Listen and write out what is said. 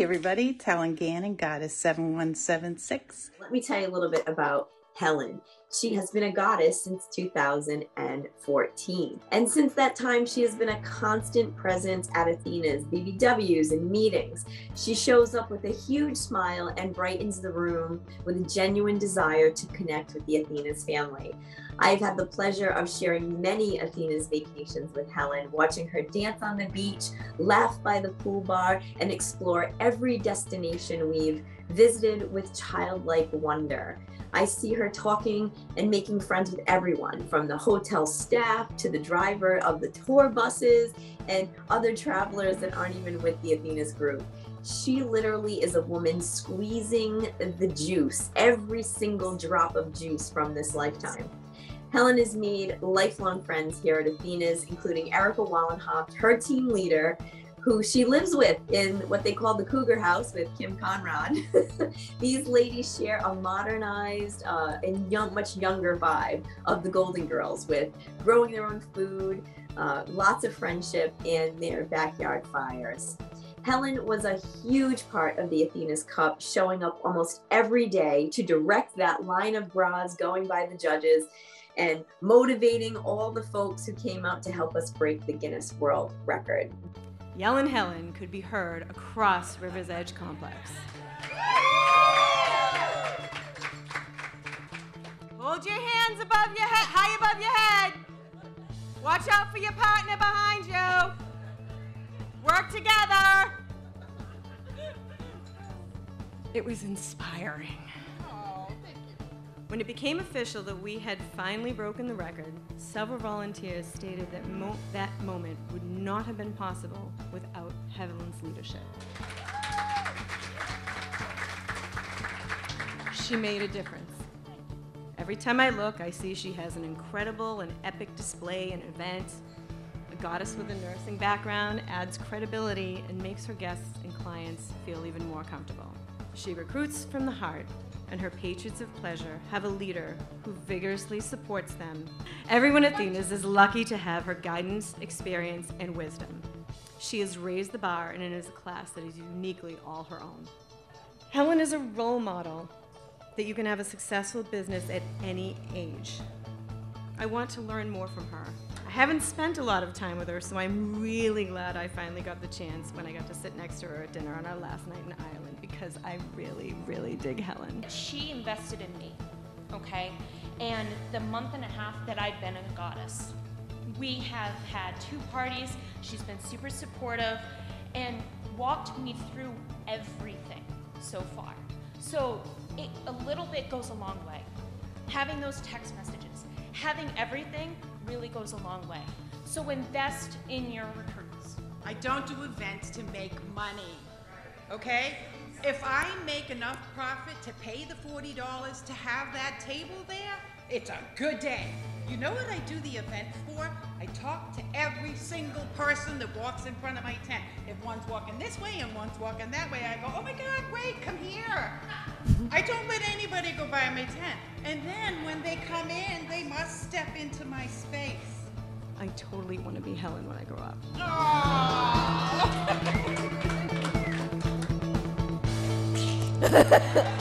Hi everybody, it's Helen Gannon, Goddess 7176. Let me tell you a little bit about Helen. She has been a goddess since 2014. And since that time, she has been a constant presence at Athena's BBWs and meetings. She shows up with a huge smile and brightens the room with a genuine desire to connect with the Athena's family. I've had the pleasure of sharing many Athena's vacations with Helen, watching her dance on the beach, laugh by the pool bar, and explore every destination we've visited with childlike wonder. I see her talking and making friends with everyone, from the hotel staff to the driver of the tour buses and other travelers that aren't even with the Athena's group. She literally is a woman squeezing the juice, every single drop of juice from this lifetime. Helen has made lifelong friends here at Athena's, including Erica Wallenhoft, her team leader, who she lives with in what they call the Cougar House with Kim Conrad. These ladies share a modernized and much younger vibe of the Golden Girls, with growing their own food, lots of friendship, and their backyard fires. Helen was a huge part of the Athena's Cup, showing up almost every day to direct that line of bras going by the judges and motivating all the folks who came out to help us break the Guinness World Record. Yellin' Helen could be heard across River's Edge Complex. Hold your hands above your head, high above your head. Watch out for your partner behind you. Work together. It was inspiring. Oh, thank you. When it became official that we had finally broken the record, several volunteers stated that that moment would not have been possible without Helen's leadership. She made a difference. Every time I look, I see she has an incredible and epic display and event. A goddess with a nursing background adds credibility and makes her guests and clients feel even more comfortable. She recruits from the heart, and her Patriots of Pleasure have a leader who vigorously supports them. Everyone at Athena's is lucky to have her guidance, experience, and wisdom. She has raised the bar, and it is a class that is uniquely all her own. Helen is a role model that you can have a successful business at any age. I want to learn more from her. I haven't spent a lot of time with her, so I'm really glad I finally got the chance when I got to sit next to her at dinner on our last night in Ireland, because I really, really dig Helen. She invested in me, okay? And the month and a half that I've been a goddess, we have had 2 parties, she's been super supportive, and walked me through everything so far. So a little bit goes a long way. Having those text messages, having everything, really goes a long way. So invest in your recruits. I don't do events to make money, okay? If I make enough profit to pay the $40 to have that table there, it's a good day. You know what I do the event for? I talk to every single person that walks in front of my tent. If one's walking this way and one's walking that way, I go, oh my God, wait, come here. I don't let anybody go by my tent. And then when they come in, they must step into my space. I totally want to be Helen when I grow up. Aww.